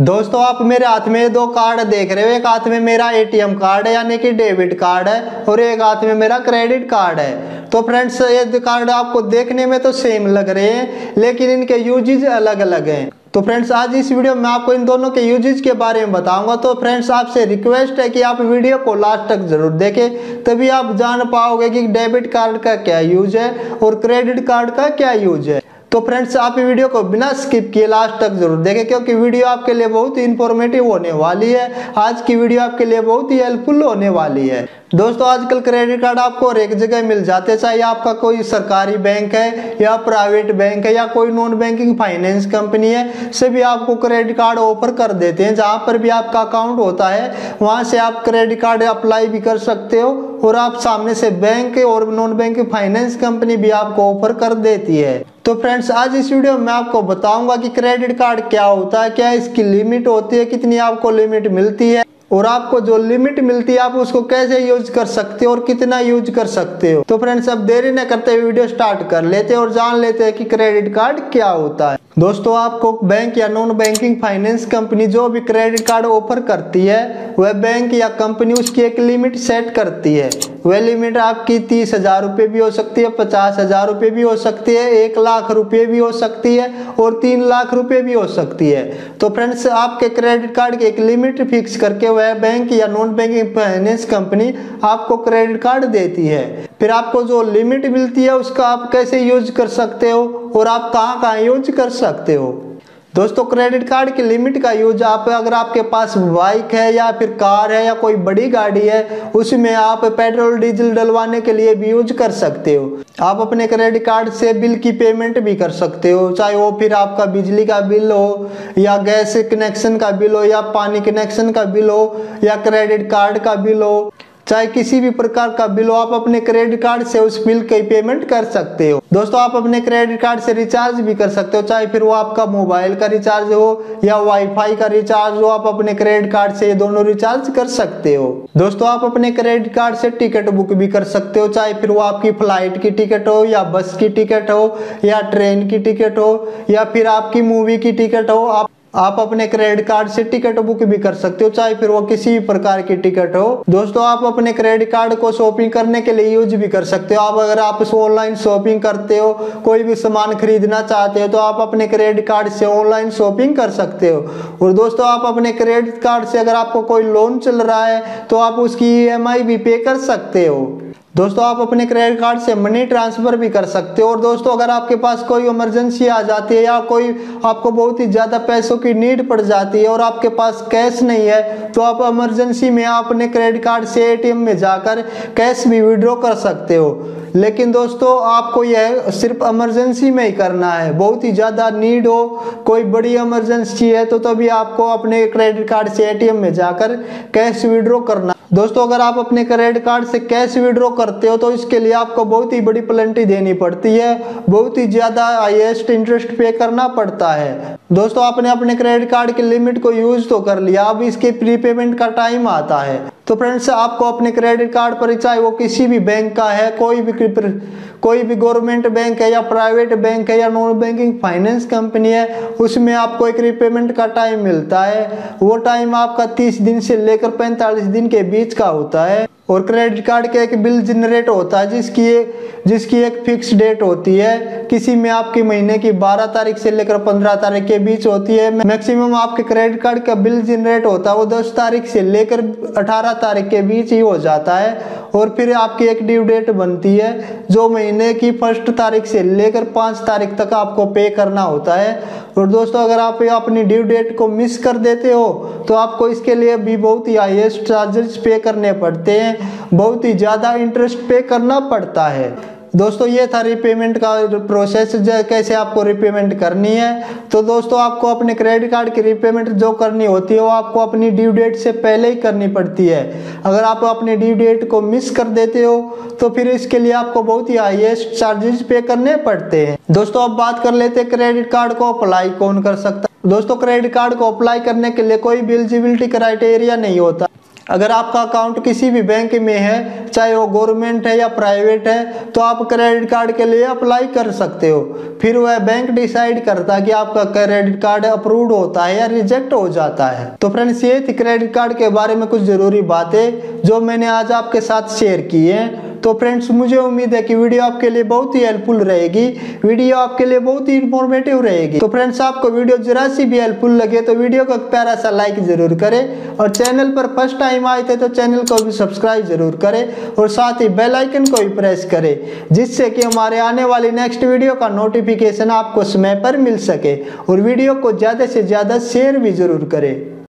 दोस्तों आप मेरे हाथ में दो कार्ड देख रहे हो, एक हाथ में मेरा ATM कार्ड है यानी कि डेबिट कार्ड है और एक हाथ में मेरा क्रेडिट कार्ड है। तो फ्रेंड्स ये कार्ड आपको देखने में तो सेम लग रहे हैं लेकिन इनके यूजेज अलग अलग हैं। तो फ्रेंड्स आज इस वीडियो में आपको इन दोनों के यूजेज के बारे में बताऊंगा। तो फ्रेंड्स आपसे रिक्वेस्ट है कि आप वीडियो को लास्ट तक जरूर देखें, तभी आप जान पाओगे कि डेबिट कार्ड का क्या यूज है और क्रेडिट कार्ड का क्या यूज है। तो फ्रेंड्स आप वीडियो को बिना स्किप किए लास्ट तक जरूर देखें क्योंकि वीडियो आपके लिए बहुत ही इन्फॉर्मेटिव होने वाली है। आज की वीडियो आपके लिए बहुत ही हेल्पफुल होने वाली है। दोस्तों आजकल क्रेडिट कार्ड आपको हर एक जगह मिल जाते, चाहे आपका कोई सरकारी बैंक है या प्राइवेट बैंक है या कोई नॉन बैंकिंग फाइनेंस कंपनी है, सभी आपको क्रेडिट कार्ड ऑफर कर देते हैं। जहाँ पर भी आपका अकाउंट होता है वहाँ से आप क्रेडिट कार्ड अप्लाई भी कर सकते हो और आप सामने से बैंक और नॉन बैंकिंग फाइनेंस कंपनी भी आपको ऑफर कर देती है। तो फ्रेंड्स आज इस वीडियो में आपको बताऊंगा कि क्रेडिट कार्ड क्या होता है, क्या इसकी लिमिट होती है, कितनी आपको लिमिट मिलती है और आपको जो लिमिट मिलती है आप उसको कैसे यूज कर सकते हो और कितना यूज कर सकते हो। तो फ्रेंड्स अब देरी न करते हुए वीडियो स्टार्ट कर लेते हैं और जान लेते हैं कि क्रेडिट कार्ड क्या होता है। दोस्तों आपको बैंक या नॉन बैंकिंग फाइनेंस कंपनी जो भी क्रेडिट कार्ड ऑफर करती है वह बैंक या कंपनी उसकी एक लिमिट सेट करती है। वह लिमिट आपकी 30,000 रुपये भी हो सकती है, 50,000 रुपये भी हो सकती है, 1,00,000 रुपये भी हो सकती है और 3,00,000 रुपये भी हो सकती है। तो फ्रेंड्स आपके क्रेडिट कार्ड की एक लिमिट फिक्स करके वह बैंक या नॉन बैंकिंग फाइनेंस कंपनी आपको क्रेडिट कार्ड देती है। फिर आपको जो लिमिट मिलती है उसका आप कैसे यूज कर सकते हो और आप कहाँ कहाँ यूज कर सकते हो। दोस्तों क्रेडिट कार्ड की लिमिट का यूज आप अगर आपके पास बाइक है या फिर कार है या कोई बड़ी गाड़ी है उसमें आप पेट्रोल डीजल डलवाने के लिए भी यूज कर सकते हो। आप अपने क्रेडिट कार्ड से बिल की पेमेंट भी कर सकते हो, चाहे वो फिर आपका बिजली का बिल हो या गैस कनेक्शन का बिल हो या पानी कनेक्शन का बिल हो या क्रेडिट कार्ड का बिल हो, चाहे किसी भी प्रकार का बिल हो आप अपने क्रेडिट कार्ड से उस बिल की पेमेंट कर सकते हो। दोस्तों आप अपने क्रेडिट कार्ड से रिचार्ज भी कर सकते हो, चाहे फिर वो आपका मोबाइल का रिचार्ज हो या वाईफाई का रिचार्ज हो, आप अपने क्रेडिट कार्ड से ये दोनों रिचार्ज कर सकते हो। दोस्तों आप अपने क्रेडिट कार्ड से टिकट बुक भी कर सकते हो, चाहे फिर वो आपकी फ्लाइट की टिकट हो या बस की टिकट हो या ट्रेन की टिकट हो या फिर आपकी मूवी की टिकट हो। आप अपने क्रेडिट कार्ड से टिकट बुक भी कर सकते हो, चाहे फिर वो किसी भी प्रकार की टिकट हो। दोस्तों आप अपने क्रेडिट कार्ड को शॉपिंग करने के लिए यूज भी कर सकते हो। आप अगर आप ऑनलाइन शॉपिंग करते हो, कोई भी सामान खरीदना चाहते हो तो आप अपने क्रेडिट कार्ड से ऑनलाइन शॉपिंग कर सकते हो। और दोस्तों आप अपने क्रेडिट कार्ड से अगर आपको कोई लोन चल रहा है तो आप उसकी EMI भी पे कर सकते हो। दोस्तों आप अपने क्रेडिट कार्ड से मनी ट्रांसफ़र भी कर सकते हो। और दोस्तों अगर आपके पास कोई इमरजेंसी आ जाती है या कोई आपको बहुत ही ज़्यादा पैसों की नीड पड़ जाती है और आपके पास कैश नहीं है तो आप इमरजेंसी में अपने क्रेडिट कार्ड से ATM में जाकर कैश भी विड्रॉ कर सकते हो। लेकिन दोस्तों आपको यह सिर्फ इमरजेंसी में ही करना है, बहुत ही ज़्यादा नीड हो, कोई बड़ी इमरजेंसी है तो तभी आपको अपने क्रेडिट कार्ड से ATM में जाकर कैश विड्रॉ करना। दोस्तों अगर आप अपने क्रेडिट कार्ड से कैश विड्रॉ करते हो तो इसके लिए आपको बहुत ही बड़ी पेनल्टी देनी पड़ती है, बहुत ही ज़्यादा हाईएस्ट इंटरेस्ट पे करना पड़ता है। दोस्तों आपने अपने क्रेडिट कार्ड की लिमिट को यूज तो कर लिया, अब इसके प्रीपेमेंट का टाइम आता है। तो फ्रेंड्स आपको अपने क्रेडिट कार्ड पर चाहे वो किसी भी बैंक का है, कोई भी गवर्नमेंट बैंक है या प्राइवेट बैंक है या नॉन बैंकिंग फाइनेंस कंपनी है, उसमें आपको एक रीपेमेंट का टाइम मिलता है। वो टाइम आपका 30 दिन से लेकर 45 दिन के बीच का होता है। और क्रेडिट कार्ड का एक बिल जनरेट होता है जिसकी एक फिक्स डेट होती है, किसी में आपकी महीने की 12 तारीख से लेकर 15 तारीख के बीच होती है। मैक्सिमम आपके क्रेडिट कार्ड का बिल जनरेट होता है वो 10 तारीख से लेकर 18 तारीख के बीच ही हो जाता है। और फिर आपकी एक ड्यू डेट बनती है जो महीने की 1 तारीख से लेकर 5 तारीख तक आपको पे करना होता है। और दोस्तों अगर आप अपनी ड्यू डेट को मिस कर देते हो तो आपको इसके लिए भी बहुत ही हाईएस्ट चार्जेस पे करने पड़ते हैं, बहुत ही ज़्यादा इंटरेस्ट पे करना पड़ता है। दोस्तों ये था रिपेमेंट का प्रोसेस, कैसे आपको रिपेमेंट करनी है। तो दोस्तों आपको अपने क्रेडिट कार्ड की रिपेमेंट जो करनी होती है वो आपको अपनी ड्यू डेट से पहले ही करनी पड़ती है। अगर आप अपने ड्यू डेट को मिस कर देते हो तो फिर इसके लिए आपको बहुत ही हाईएस्ट चार्जेस पे करने पड़ते हैं। दोस्तों अब बात कर लेते हैं क्रेडिट कार्ड को अप्लाई कौन कर सकता है। दोस्तों क्रेडिट कार्ड को अप्लाई करने के लिए कोई भी एलिजिबिलिटी क्राइटेरिया नहीं होता। अगर आपका अकाउंट किसी भी बैंक में है, चाहे वो गवर्नमेंट है या प्राइवेट है, तो आप क्रेडिट कार्ड के लिए अप्लाई कर सकते हो। फिर वह बैंक डिसाइड करता है कि आपका क्रेडिट कार्ड अप्रूव्ड होता है या रिजेक्ट हो जाता है। तो फ्रेंड्स, ये थी क्रेडिट कार्ड के बारे में कुछ ज़रूरी बातें जो मैंने आज आपके साथ शेयर की हैं। तो फ्रेंड्स, मुझे उम्मीद है कि वीडियो आपके लिए बहुत ही हेल्पफुल रहेगी, वीडियो आपके लिए बहुत ही इन्फॉर्मेटिव रहेगी। तो फ्रेंड्स, आपको वीडियो जरा सी भी हेल्पफुल लगे तो वीडियो को प्यारा सा लाइक ज़रूर करें, और चैनल पर फर्स्ट टाइम आए थे तो चैनल को भी सब्सक्राइब ज़रूर करें, और साथ ही बेल आइकन को भी प्रेस करें, जिससे कि हमारे आने वाली नेक्स्ट वीडियो का नोटिफिकेशन आपको समय पर मिल सके। और वीडियो को ज़्यादा से ज़्यादा शेयर भी ज़रूर करें।